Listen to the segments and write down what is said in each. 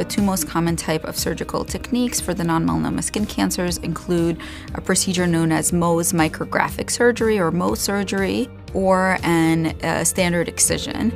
The two most common type of surgical techniques for the non-melanoma skin cancers include a procedure known as Mohs micrographic surgery, or Mohs surgery, or a standard excision.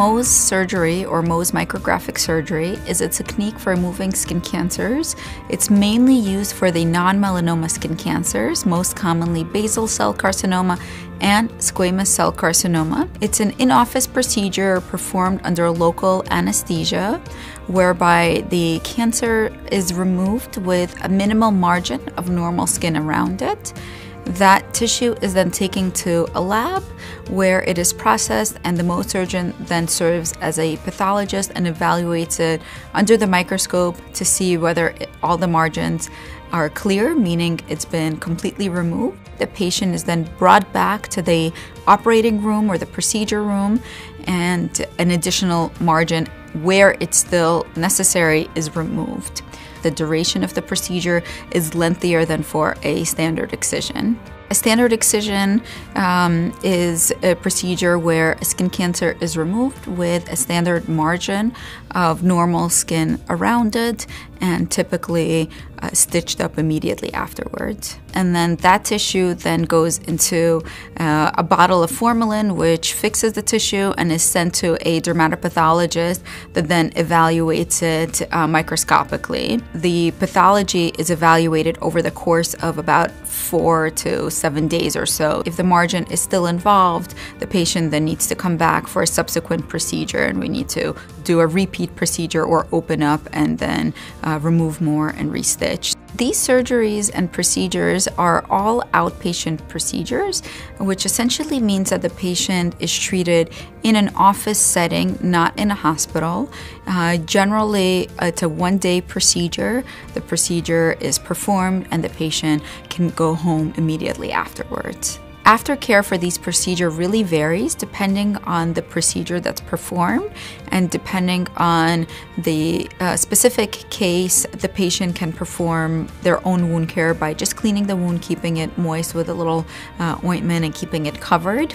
Mohs surgery, or Mohs micrographic surgery, is a technique for removing skin cancers. It's mainly used for the non-melanoma skin cancers, most commonly basal cell carcinoma and squamous cell carcinoma. It's an in-office procedure performed under local anesthesia, whereby the cancer is removed with a minimal margin of normal skin around it. That tissue is then taken to a lab where it is processed, and the Mohs surgeon then serves as a pathologist and evaluates it under the microscope to see whether all the margins are clear, meaning it's been completely removed. The patient is then brought back to the operating room or the procedure room, and an additional margin where it's still necessary is removed. The duration of the procedure is lengthier than for a standard excision. A standard excision is a procedure where a skin cancer is removed with a standard margin of normal skin around it, and typically stitched up immediately afterwards. And then that tissue then goes into a bottle of formalin, which fixes the tissue and is sent to a dermatopathologist that then evaluates it microscopically. The pathology is evaluated over the course of about 4 to 7 days or so. If the margin is still involved, the patient then needs to come back for a subsequent procedure, and we need to do a repeat procedure or open up and then remove more and restitch. These surgeries and procedures are all outpatient procedures, which essentially means that the patient is treated in an office setting, not in a hospital. Generally, it's a one-day procedure. The procedure is performed and the patient can go home immediately afterwards. Aftercare for these procedures really varies depending on the procedure that's performed, and depending on the specific case, the patient can perform their own wound care by just cleaning the wound, keeping it moist with a little ointment and keeping it covered.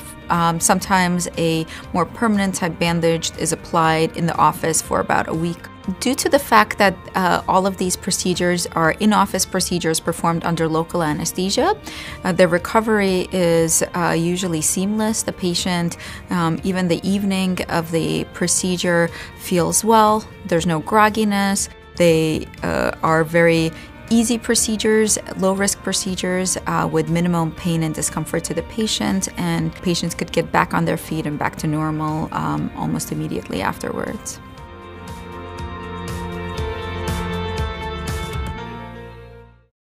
Sometimes a more permanent type bandage is applied in the office for about a week. Due to the fact that all of these procedures are in-office procedures performed under local anesthesia, the recovery is usually seamless. The patient, even the evening of the procedure, feels well. There's no grogginess. They are very easy procedures, low-risk procedures with minimum pain and discomfort to the patient, and patients could get back on their feet and back to normal almost immediately afterwards.